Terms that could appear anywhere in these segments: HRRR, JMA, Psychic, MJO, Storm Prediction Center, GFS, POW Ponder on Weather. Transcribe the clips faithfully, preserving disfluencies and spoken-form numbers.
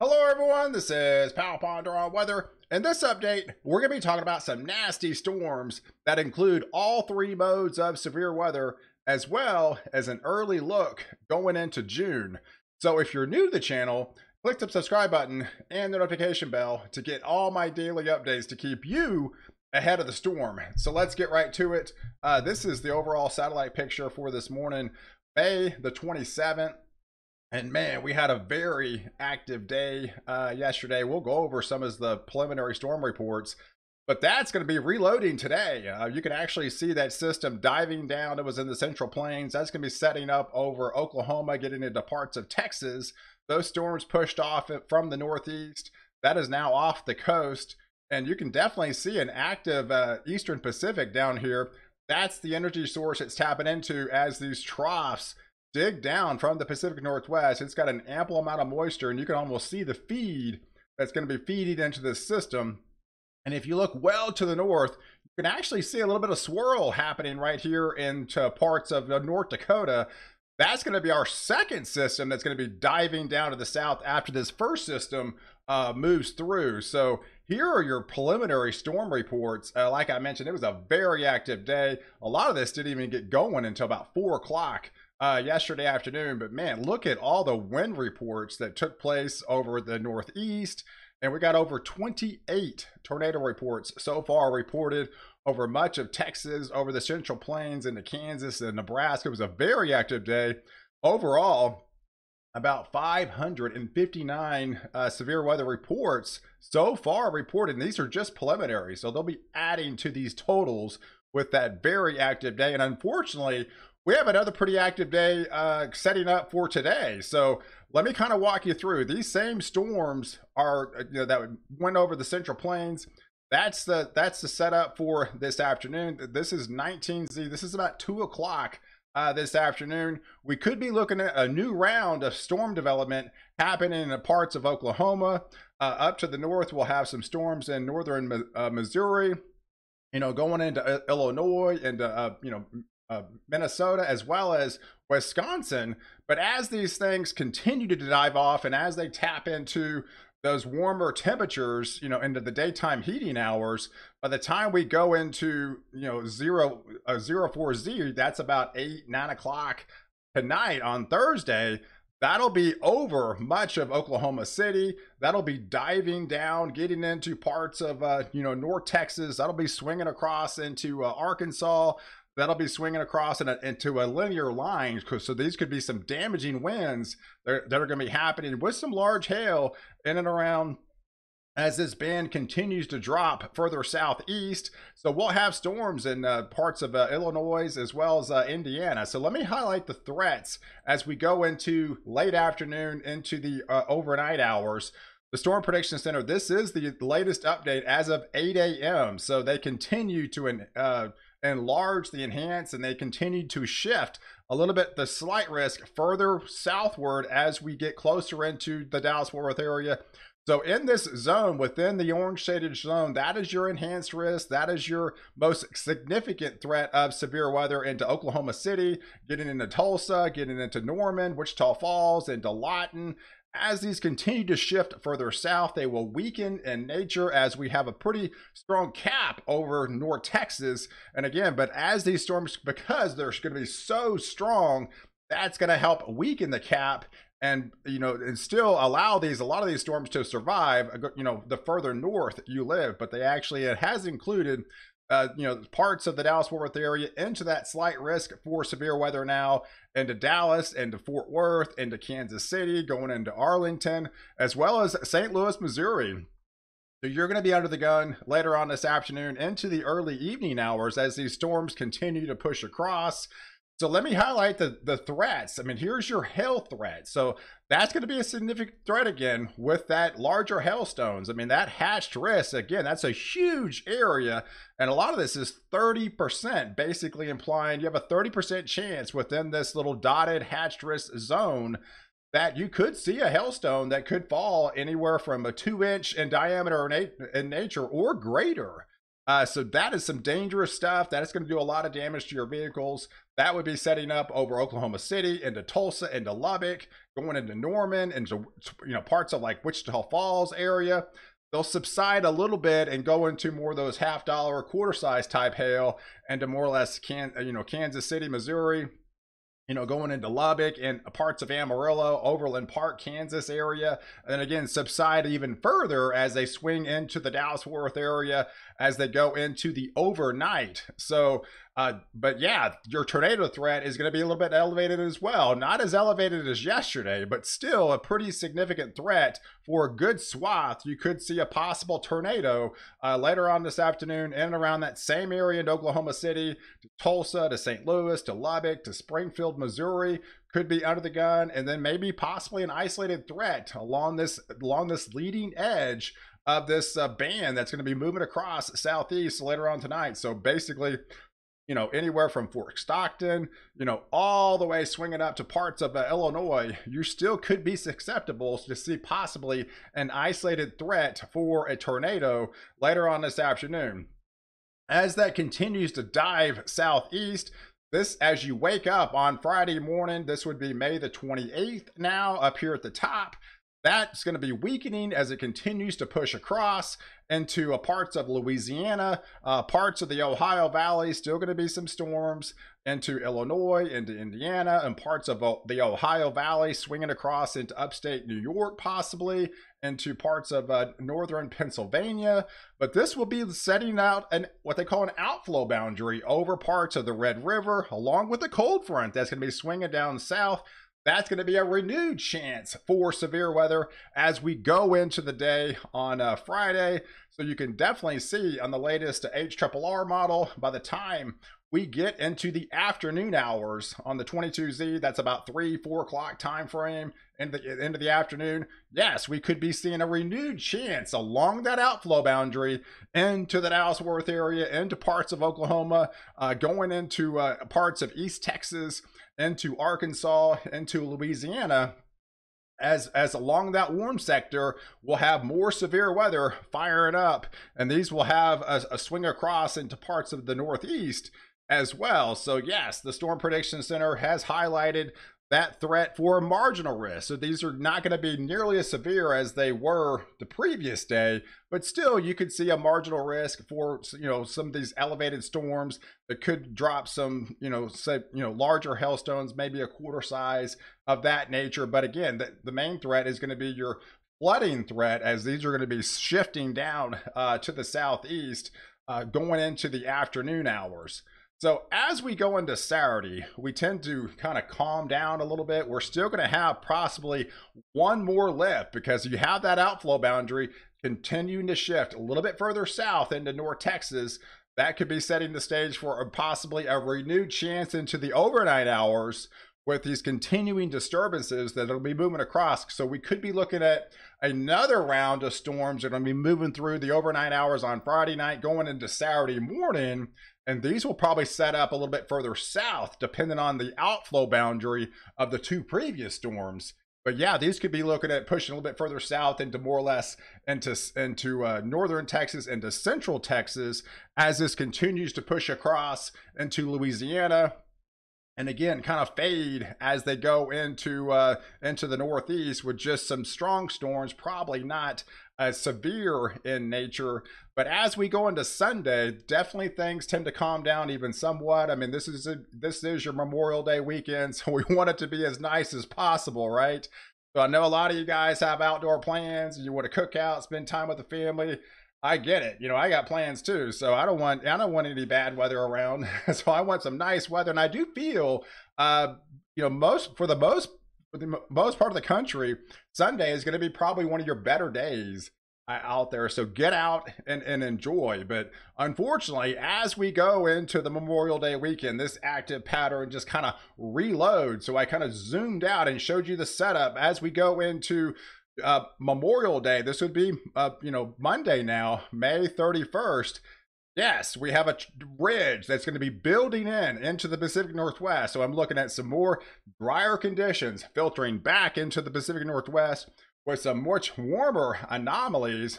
Hello everyone, this is POW Ponder on Weather. In this update, we're going to be talking about some nasty storms that include all three modes of severe weather, as well as an early look going into June. So if you're new to the channel, click the subscribe button and the notification bell to get all my daily updates to keep you ahead of the storm. So let's get right to it. Uh, this is the overall satellite picture for this morning, May the twenty-seventh. And man, we had a very active day uh, yesterday. We'll go over some of the preliminary storm reports, but that's going to be reloading today. Uh, you can actually see that system diving down. It was in the Central Plains. That's going to be setting up over Oklahoma, getting into parts of Texas. Those storms pushed off from the Northeast. That is now off the coast. And you can definitely see an active uh, Eastern Pacific down here. That's the energy source it's tapping into as these troughs dig down from the Pacific Northwest. It's got an ample amount of moisture, and you can almost see the feed that's going to be feeding into this system. And if you look well to the north, you can actually see a little bit of swirl happening right here into parts of North Dakota. That's going to be our second system that's going to be diving down to the south after this first system uh, moves through. So here are your preliminary storm reports. Uh, like I mentioned, it was a very active day. A lot of this didn't even get going until about four o'clock Uh, yesterday afternoon, but man, look at all the wind reports that took place over the Northeast, and we got over twenty-eight tornado reports so far reported over much of Texas, over the Central Plains, into Kansas and Nebraska. It was a very active day. Overall, about five hundred fifty-nine uh, severe weather reports so far reported, and these are just preliminary, so they'll be adding to these totals with that very active day. And unfortunately, we have another pretty active day uh, setting up for today. So let me kind of walk you through. These same storms are you know, that went over the Central Plains. That's the that's the setup for this afternoon. This is nineteen Z. This is about two o'clock uh, this afternoon. We could be looking at a new round of storm development happening in the parts of Oklahoma. Uh, up to the north, we'll have some storms in northern uh, Missouri. You know, going into uh, Illinois and uh, you know. Uh, Minnesota, as well as Wisconsin. But as these things continue to dive off, and as they tap into those warmer temperatures, you know, into the daytime heating hours, by the time we go into, you know, zero, uh, zero four Z, that's about eight, nine o'clock tonight on Thursday. That'll be over much of Oklahoma City. That'll be diving down, getting into parts of, uh, you know, North Texas. That'll be swinging across into uh, Arkansas. That'll be swinging across in a, into a linear line. So these could be some damaging winds that, that are going to be happening with some large hail in and around as this band continues to drop further southeast. So we'll have storms in uh, parts of uh, Illinois as well as uh, Indiana. So let me highlight the threats as we go into late afternoon into the uh, overnight hours. The Storm Prediction Center, this is the latest update as of eight A M So they continue to uh, enlarge the enhance, and they continue to shift a little bit the slight risk further southward as we get closer into the Dallas-Fort Worth area. So in this zone, within the orange shaded zone, that is your enhanced risk. That is your most significant threat of severe weather into Oklahoma City, getting into Tulsa, getting into Norman, Wichita Falls, into Lawton. As these continue to shift further south, they will weaken in nature as we have a pretty strong cap over North Texas. And again, but as these storms, because they're going to be so strong, that's going to help weaken the cap and, you know, and still allow these, a lot of these storms to survive, you know, the further north you live. But they actually, it has included Uh, you know, parts of the Dallas-Fort Worth area into that slight risk for severe weather now, into Dallas, into Fort Worth, into Kansas City, going into Arlington, as well as Saint Louis, Missouri. So you're going to be under the gun later on this afternoon into the early evening hours as these storms continue to push across. So let me highlight the, the threats. I mean, here's your hail threat. So that's going to be a significant threat again with that larger hailstones. I mean, that hatched risk, again, that's a huge area. And a lot of this is thirty percent, basically implying you have a thirty percent chance within this little dotted hatched risk zone that you could see a hailstone that could fall anywhere from a two inch in diameter in nature or greater. Uh, so that is some dangerous stuff. That is going to do a lot of damage to your vehicles. That would be setting up over Oklahoma City, into Tulsa, into Lubbock, going into Norman, into, you know, parts of like Wichita Falls area. They'll subside a little bit and go into more of those half dollar, quarter size type hail, and to more or less can, you know, Kansas City, Missouri, you know, going into Lubbock and parts of Amarillo, Overland Park, Kansas area, and then again subside even further as they swing into the Dallas-Fort Worth area as they go into the overnight. So, uh, but yeah, your tornado threat is going to be a little bit elevated as well. Not as elevated as yesterday, but still a pretty significant threat for a good swath. You could see a possible tornado uh, later on this afternoon in and around that same area in Oklahoma City, to Tulsa, to Saint Louis, to Lubbock, to Springfield, Missouri, could be under the gun, and then maybe possibly an isolated threat along this along this leading edge of this uh, band that's going to be moving across southeast later on tonight. So basically, you know, anywhere from Fort Stockton, you know, all the way swinging up to parts of uh, Illinois, you still could be susceptible to see possibly an isolated threat for a tornado later on this afternoon. As that continues to dive southeast, this, as you wake up on Friday morning, this would be May the twenty-eighth now up here at the top. That's going to be weakening as it continues to push across into uh, parts of Louisiana, uh, parts of the Ohio Valley, still going to be some storms, into Illinois, into Indiana, and parts of uh, the Ohio Valley, swinging across into upstate New York, possibly into parts of uh, northern Pennsylvania. But this will be setting out an what they call an outflow boundary over parts of the Red River, along with the cold front that's going to be swinging down south. That's going to be a renewed chance for severe weather as we go into the day on uh, Friday. So you can definitely see on the latest H R R R model, by the time we get into the afternoon hours on the twenty-two Z, that's about three, four o'clock time frame into the end of the afternoon. Yes, we could be seeing a renewed chance along that outflow boundary into the Dallas-Fort Worth area, into parts of Oklahoma, uh, going into uh, parts of East Texas, into Arkansas, into Louisiana, as as along that warm sector we'll have more severe weather firing up, and these will have a, a swing across into parts of the Northeast as well. So yes, the Storm Prediction Center has highlighted that threat for marginal risk. So these are not going to be nearly as severe as they were the previous day, but still you could see a marginal risk for, you know, some of these elevated storms that could drop some, you know, say, you know, larger hailstones, maybe a quarter size of that nature. But again, the, the main threat is going to be your flooding threat, as these are going to be shifting down uh, to the southeast uh, going into the afternoon hours. So as we go into Saturday, we tend to kind of calm down a little bit. We're still going to have possibly one more lift because you have that outflow boundary continuing to shift a little bit further south into North Texas. That could be setting the stage for a, possibly a renewed chance into the overnight hours with these continuing disturbances that will be moving across. So we could be looking at another round of storms that are going to be moving through the overnight hours on Friday night going into Saturday morning. And these will probably set up a little bit further south, depending on the outflow boundary of the two previous storms. But yeah, these could be looking at pushing a little bit further south into more or less into, into uh, northern Texas, into central Texas, as this continues to push across into Louisiana. And again, kind of fade as they go into uh, into the Northeast with just some strong storms, probably not as severe in nature. But as we go into Sunday, definitely things tend to calm down even somewhat. I mean, this is a, this is your Memorial Day weekend, so we want it to be as nice as possible, right? So I know a lot of you guys have outdoor plans, and you want to cook out, spend time with the family. I get it. You know, I got plans too, so I don't want I don't want any bad weather around. So I want some nice weather, and I do feel, uh, you know, most for the most for the most part of the country, Sunday is going to be probably one of your better days out there. So get out and and enjoy. But unfortunately, as we go into the Memorial Day weekend, this active pattern just kind of reloads. So I kind of zoomed out and showed you the setup as we go into Uh, Memorial Day. This would be, uh, you know, Monday now, May thirty-first. Yes, we have a ridge that's going to be building in into the Pacific Northwest. So I'm looking at some more drier conditions filtering back into the Pacific Northwest with some much warmer anomalies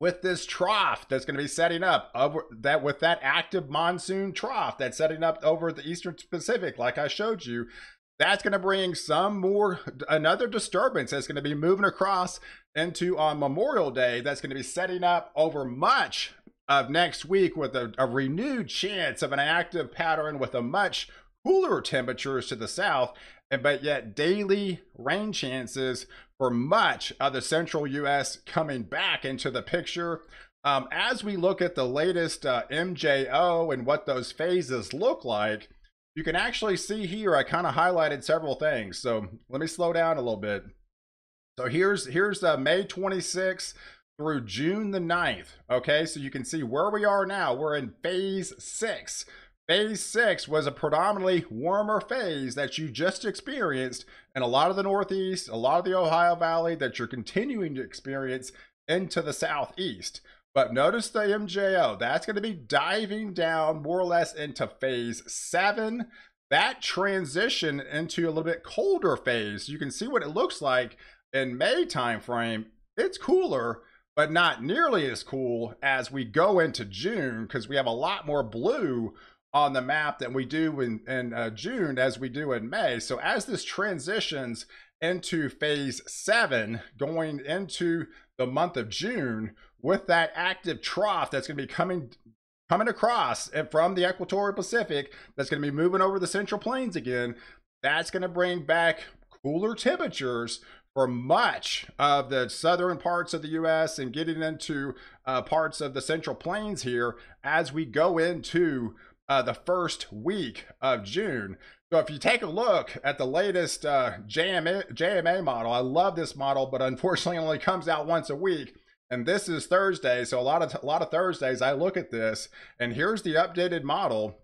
with this trough that's going to be setting up over that with that active monsoon trough that's setting up over the Eastern Pacific, like I showed you, that's going to bring some more, another disturbance that's going to be moving across into on Memorial Day. That's going to be setting up over much of next week with a, a renewed chance of an active pattern with a much cooler temperatures to the south, and but yet daily rain chances for much of the central U S coming back into the picture. Um, as we look at the latest uh, M J O and what those phases look like, you can actually see here, I kind of highlighted several things. So let me slow down a little bit. So here's, here's uh, May twenty-sixth through June the ninth. Okay, so you can see where we are now. We're in phase six. Phase six was a predominantly warmer phase that you just experienced in a lot of the Northeast, a lot of the Ohio Valley that you're continuing to experience into the Southeast. But notice the M J O, that's going to be diving down more or less into phase seven. That transition into a little bit colder phase. You can see what it looks like in May timeframe. It's cooler, but not nearly as cool as we go into June, because we have a lot more blue on the map than we do in, in uh, June as we do in May. So as this transitions into phase seven, going into the month of June, with that active trough that's going to be coming coming across and from the equatorial Pacific, that's going to be moving over the Central Plains again, that's going to bring back cooler temperatures for much of the southern parts of the U S and getting into uh, parts of the Central Plains here as we go into Uh, the first week of June. So if you take a look at the latest uh, J M A, J M A model, I love this model, but unfortunately it only comes out once a week. And this is Thursday. So a lot of, a lot of Thursdays I look at this, and here's the updated model.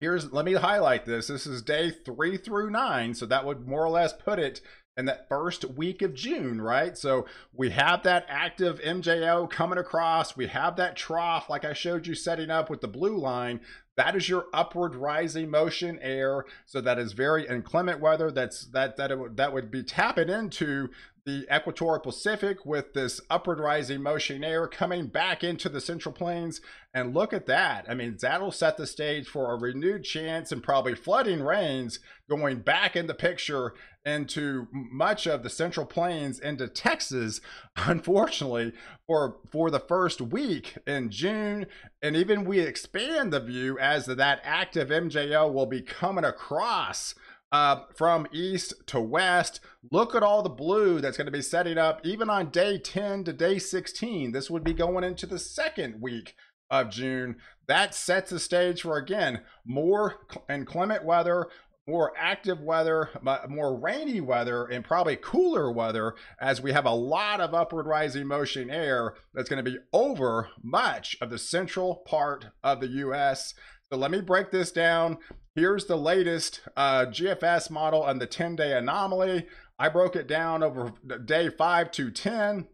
Here's, let me highlight this. This is day three through nine. So that would more or less put it in that first week of June, right? So we have that active M J O coming across. We have that trough, like I showed you, setting up with the blue line. That is your upward rising motion air. So that is very inclement weather. That's that that it, that would be tapping into the equatorial Pacific with this upward rising motion air coming back into the Central Plains. And look at that. I mean, that'll set the stage for a renewed chance and probably flooding rains going back in the picture into much of the Central Plains, into Texas, unfortunately, for, for the first week in June. And even we expand the view as that active M J O will be coming across uh, from east to west. Look at all the blue that's going to be setting up even on day ten to day sixteen. This would be going into the second week of June. That sets the stage for, again, more inclement weather, more active weather, more rainy weather, and probably cooler weather, as we have a lot of upward rising motion air that's going to be over much of the central part of the U S. So let me break this down. Here's the latest uh, G F S model on the ten day anomaly. I broke it down over day five to ten,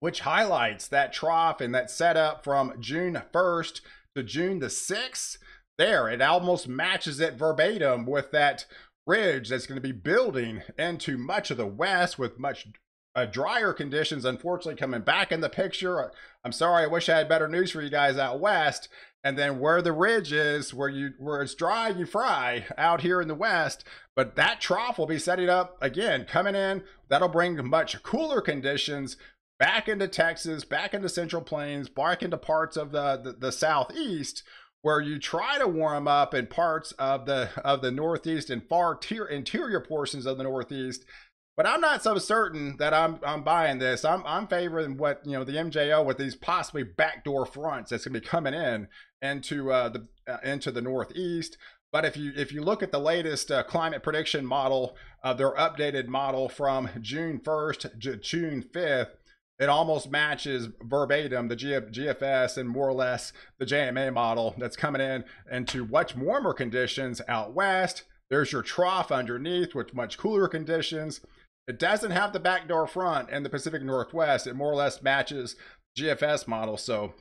which highlights that trough and that setup from June first to June the sixth. There, it almost matches it verbatim with that ridge that's going to be building into much of the west with much uh, drier conditions, unfortunately, coming back in the picture. I'm sorry, I wish I had better news for you guys out west. And then where the ridge is, where you where it's dry, you fry out here in the west. But that trough will be setting up again, coming in. That'll bring much cooler conditions back into Texas, back into Central Plains, back into parts of the, the, the Southeast, where you try to warm up in parts of the of the Northeast and far tier interior portions of the Northeast. But I'm not so certain that I'm I'm buying this. I'm I'm favoring what, you know, the M J O with these possibly backdoor fronts that's going to be coming in into uh, the uh, into the Northeast. But if you if you look at the latest uh, climate prediction model, uh, their updated model from June first to June fifth. It almost matches verbatim the G F S and more or less the J M A model that's coming in into much warmer conditions out west. There's your trough underneath with much cooler conditions. It doesn't have the backdoor front in the Pacific Northwest. It more or less matches G F S model. So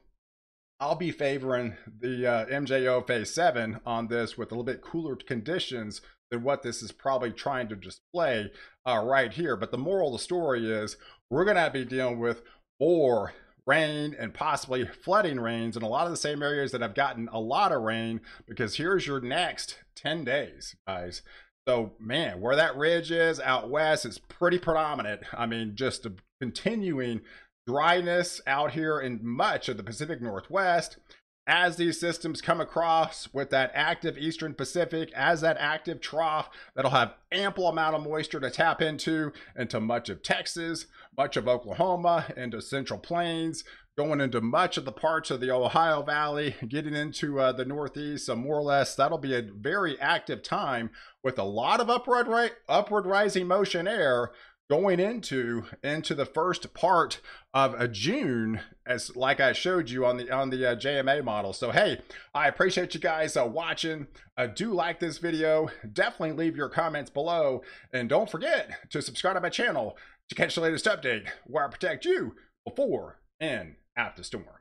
I'll be favoring the uh, M J O phase seven on this, with a little bit cooler conditions than what this is probably trying to display uh, right here. But the moral of the story is, we're going to be dealing with more rain and possibly flooding rains in a lot of the same areas that have gotten a lot of rain, because here's your next ten days, guys. So man, where that ridge is out west, it's pretty predominant. I mean, just a continuing dryness out here in much of the Pacific Northwest. As these systems come across with that active Eastern Pacific, as that active trough, that'll have ample amount of moisture to tap into, into much of Texas, much of Oklahoma, into Central Plains, going into much of the parts of the Ohio Valley, getting into uh, the Northeast. So more or less, that'll be a very active time with a lot of upward, right, upward rising motion air going into into the first part of a June, as like I showed you on the on the uh, J M A model. So hey, I appreciate you guys uh, watching. Uh, do like this video. Definitely leave your comments below, and don't forget to subscribe to my channel to catch the latest update where I protect you before and after storm.